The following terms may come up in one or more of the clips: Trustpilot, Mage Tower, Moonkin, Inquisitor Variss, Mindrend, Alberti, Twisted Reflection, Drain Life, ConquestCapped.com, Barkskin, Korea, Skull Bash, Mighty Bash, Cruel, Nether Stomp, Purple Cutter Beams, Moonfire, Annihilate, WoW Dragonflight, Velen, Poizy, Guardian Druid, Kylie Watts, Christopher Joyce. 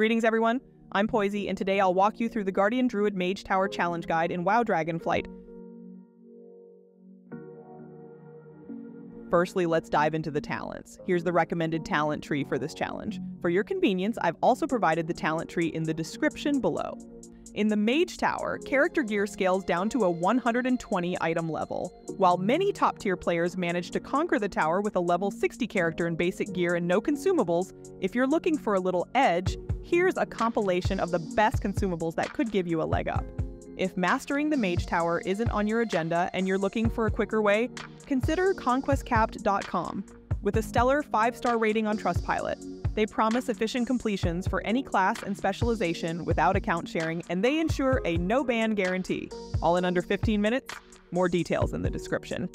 Greetings everyone, I'm Poizy, and today I'll walk you through the Guardian Druid Mage Tower Challenge Guide in WoW Dragonflight. Firstly, let's dive into the talents. Here's the recommended talent tree for this challenge. For your convenience, I've also provided the talent tree in the description below. In the Mage Tower, character gear scales down to a 120 item level. While many top-tier players manage to conquer the tower with a level 60 character in basic gear and no consumables, if you're looking for a little edge, here's a compilation of the best consumables that could give you a leg up. If mastering the Mage Tower isn't on your agenda and you're looking for a quicker way, consider ConquestCapped.com. With a stellar 5-star rating on Trustpilot, they promise efficient completions for any class and specialization without account sharing, and they ensure a no-ban guarantee. All in under 15 minutes? More details in the description.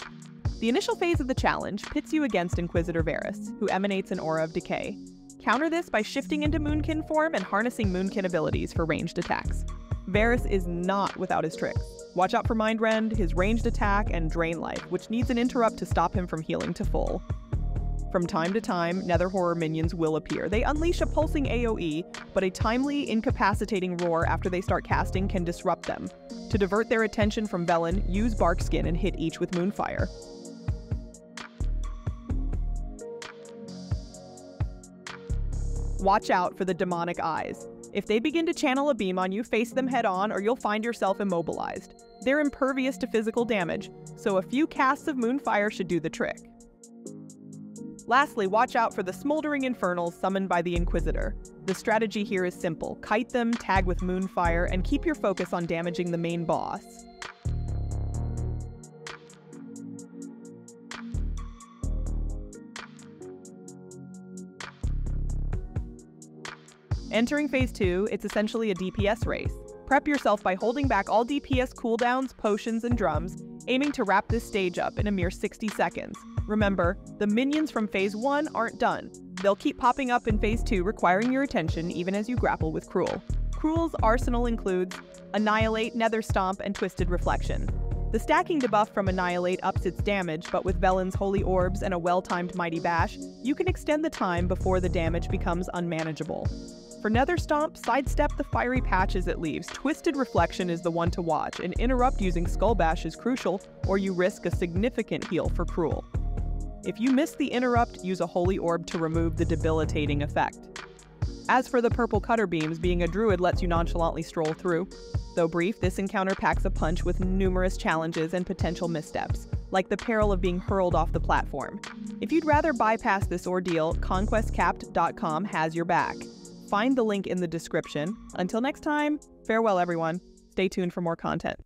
The initial phase of the challenge pits you against Inquisitor Variss, who emanates an aura of decay. Counter this by shifting into Moonkin form and harnessing Moonkin abilities for ranged attacks. Variss is not without his tricks. Watch out for Mindrend, his ranged attack, and Drain Life, which needs an interrupt to stop him from healing to full. From time to time, Nether Horror minions will appear. They unleash a pulsing AoE, but a timely, incapacitating roar after they start casting can disrupt them. To divert their attention from Velen, use Barkskin and hit each with Moonfire. Watch out for the demonic eyes. If they begin to channel a beam on you, face them head-on or you'll find yourself immobilized. They're impervious to physical damage, so a few casts of Moonfire should do the trick. Lastly, watch out for the smoldering infernals summoned by the Inquisitor. The strategy here is simple. Kite them, tag with Moonfire, and keep your focus on damaging the main boss. Entering phase 2, it's essentially a DPS race. Prep yourself by holding back all DPS cooldowns, potions, and drums, aiming to wrap this stage up in a mere 60 seconds. Remember, the minions from Phase 1 aren't done. They'll keep popping up in Phase 2, requiring your attention even as you grapple with Cruel. Cruel's arsenal includes Annihilate, Nether Stomp, and Twisted Reflection. The stacking debuff from Annihilate ups its damage, but with Velen's Holy Orbs and a well-timed Mighty Bash, you can extend the time before the damage becomes unmanageable. For Nether Stomp, sidestep the fiery patches it leaves. Twisted Reflection is the one to watch, and interrupt using Skull Bash is crucial, or you risk a significant heal for Cruel. If you miss the interrupt, use a Holy Orb to remove the debilitating effect. As for the Purple Cutter Beams, being a druid lets you nonchalantly stroll through. Though brief, this encounter packs a punch with numerous challenges and potential missteps, like the peril of being hurled off the platform. If you'd rather bypass this ordeal, ConquestCapped.com has your back. Find the link in the description. Until next time, farewell everyone. Stay tuned for more content.